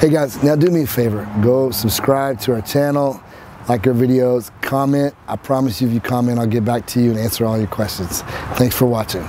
Hey guys, now do me a favor, go subscribe to our channel, like our videos, comment. I promise you if you comment, I'll get back to you and answer all your questions. Thanks for watching.